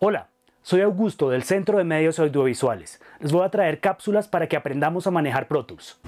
Hola, soy Augusto del Centro de Medios Audiovisuales. Les voy a traer cápsulas para que aprendamos a manejar Pro Tools.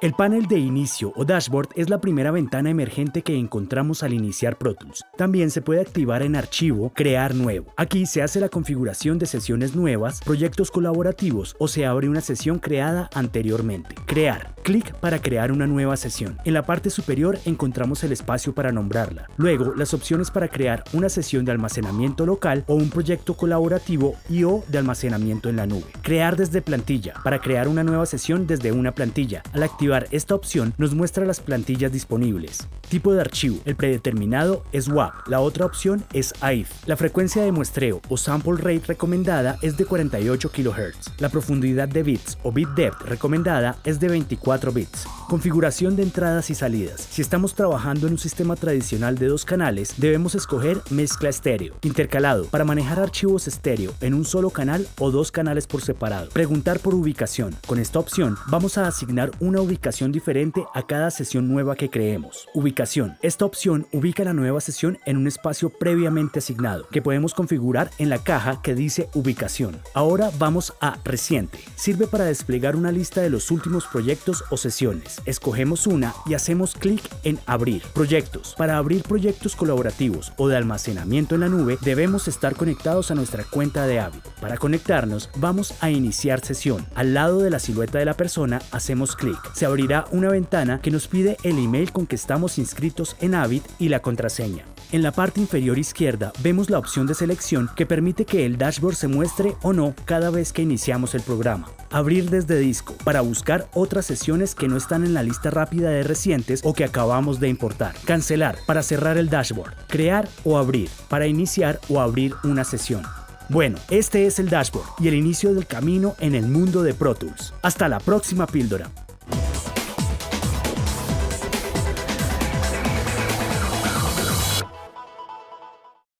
El panel de inicio o dashboard es la primera ventana emergente que encontramos al iniciar Pro Tools. También se puede activar en archivo, crear nuevo. Aquí se hace la configuración de sesiones nuevas, proyectos colaborativos o se abre una sesión creada anteriormente. Crear. Clic para crear una nueva sesión. En la parte superior encontramos el espacio para nombrarla. Luego, las opciones para crear una sesión de almacenamiento local o un proyecto colaborativo y/o de almacenamiento en la nube. Crear desde plantilla. Para crear una nueva sesión desde una plantilla. Al activar esta opción nos muestra las plantillas disponibles. Tipo de archivo, el predeterminado es WAV, la otra opción es AIFF. La frecuencia de muestreo o sample rate recomendada es de 48 kHz. La profundidad de bits o bit depth recomendada es de 24 bits. Configuración de entradas y salidas. Si estamos trabajando en un sistema tradicional de dos canales, debemos escoger mezcla estéreo. Intercalado, para manejar archivos estéreo en un solo canal o dos canales por separado. Preguntar por ubicación. Con esta opción vamos a asignar una ubicación diferente a cada sesión nueva que creemos. Ubicación. Esta opción ubica la nueva sesión en un espacio previamente asignado, que podemos configurar en la caja que dice ubicación. Ahora vamos a reciente. Sirve para desplegar una lista de los últimos proyectos o sesiones. Escogemos una y hacemos clic en abrir. Proyectos. Para abrir proyectos colaborativos o de almacenamiento en la nube, debemos estar conectados a nuestra cuenta de Avid. Para conectarnos, vamos a iniciar sesión. Al lado de la silueta de la persona, hacemos clic. Se abrirá una ventana que nos pide el email con que estamos inscritos en Avid y la contraseña. En la parte inferior izquierda vemos la opción de selección que permite que el dashboard se muestre o no cada vez que iniciamos el programa. Abrir desde disco para buscar otras sesiones que no están en la lista rápida de recientes o que acabamos de importar. Cancelar para cerrar el dashboard. Crear o abrir para iniciar o abrir una sesión. Bueno, este es el dashboard y el inicio del camino en el mundo de Pro Tools. Hasta la próxima píldora.